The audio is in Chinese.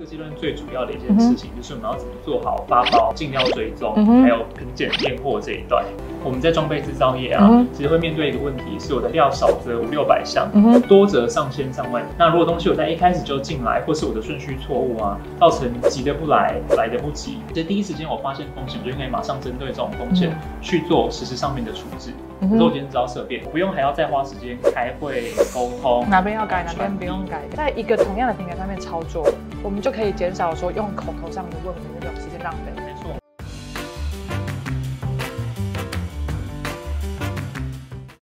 这个阶段最主要的一件事情就是我们要怎么做好发包、进料追踪，还有品检验货这一段。我们在装备制造业啊，其实会面对一个问题，是我的料少则500-600箱，多则上千上万。那如果东西我在一开始就进来，或是我的顺序错误啊，造成急得不来，来得不及，在第一时间我发现风险，我就可以马上针对这种风险去做实施上面的处置。可是我今天知道色变，我不用还要再花时间开会沟通，哪边要改，哪边不用改，在一个同样的平台上面操作，我们就可以减少说用口头上的问题的这种时间浪费。没错，